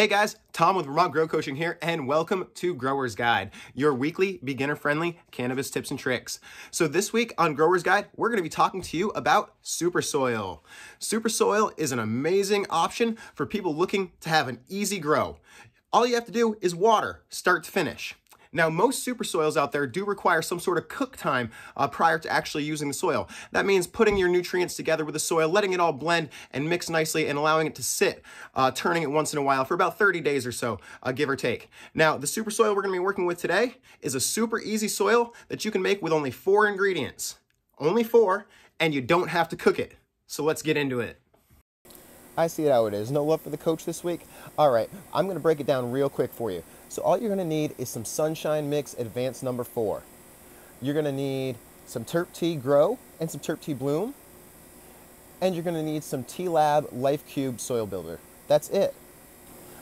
Hey guys, Tom with Vermont Grow Coaching here, and welcome to Grower's Guide, your weekly beginner-friendly cannabis tips and tricks. So this week on Grower's Guide, we're going to be talking to you about super soil. Super soil is an amazing option for people looking to have an easy grow. All you have to do is water, start to finish. Now, most super soils out there do require some sort of cook time prior to actually using the soil. That means putting your nutrients together with the soil, letting it all blend and mix nicely and allowing it to sit, turning it once in a while for about 30 days or so, give or take. Now, the super soil we're going to be working with today is a super easy soil that you can make with only 4 ingredients. Only 4, and you don't have to cook it. So let's get into it. I see how it is. No love for the coach this week? All right, I'm going to break it down real quick for you. So all you're going to need is some Sunshine Mix Advance Number 4. You're going to need some Terp Tea Grow and some Terp Tea Bloom. And you're going to need some Tealab Life Cube Soil Builder. That's it.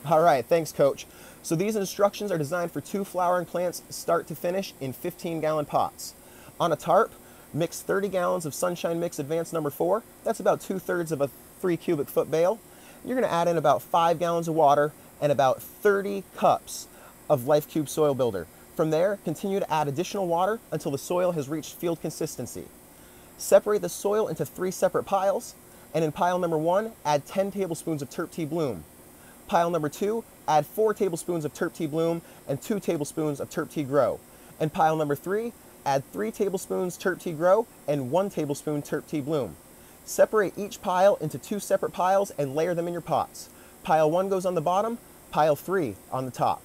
All right, thanks, Coach. So these instructions are designed for 2 flowering plants start to finish in 15-gallon pots. On a tarp, mix 30 gallons of Sunshine Mix Advance Number 4. That's about 2/3 of a 3 cubic foot bale. You're going to add in about 5 gallons of water and about 30 cups of Life Cube Soil Builder. From there, continue to add additional water until the soil has reached field consistency. Separate the soil into 3 separate piles, and in pile number 1, add 10 tablespoons of Terp Tea Bloom. Pile number 2, add 4 tablespoons of Terp Tea Bloom and 2 tablespoons of Terp Tea Grow. And pile number 3, add 3 tablespoons Terp Tea Grow and 1 tablespoon Terp Tea Bloom. Separate each pile into 2 separate piles and layer them in your pots. Pile 1 goes on the bottom, pile 3 on the top.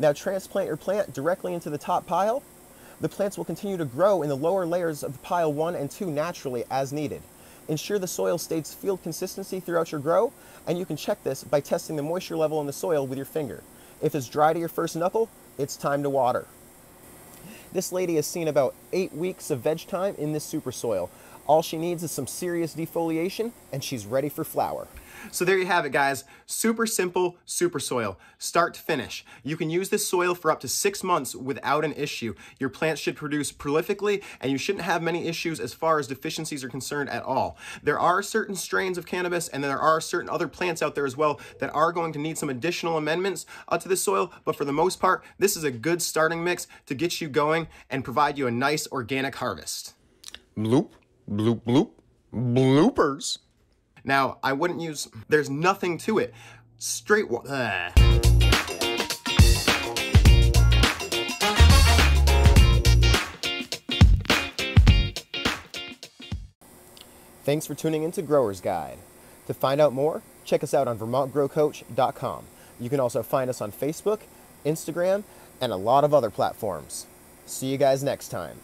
Now transplant your plant directly into the top pile. The plants will continue to grow in the lower layers of pile 1 and 2 naturally as needed. Ensure the soil stays field consistency throughout your grow, and you can check this by testing the moisture level in the soil with your finger. If it's dry to your first knuckle, it's time to water. This lady has seen about 8 weeks of veg time in this super soil. All she needs is some serious defoliation, and she's ready for flower. So there you have it, guys. Super simple, super soil, start to finish. You can use this soil for up to 6 months without an issue. Your plants should produce prolifically, and you shouldn't have many issues as far as deficiencies are concerned at all. There are certain strains of cannabis, and there are certain other plants out there as well that are going to need some additional amendments to the soil, but for the most part, this is a good starting mix to get you going and provide you a nice organic harvest. Bloop. Bloop, bloop, bloopers. Now, I wouldn't use, there's nothing to it. Straight one. Thanks for tuning in to Grower's Guide. To find out more, check us out on VermontGrowCoach.com. You can also find us on Facebook, Instagram, and a lot of other platforms. See you guys next time.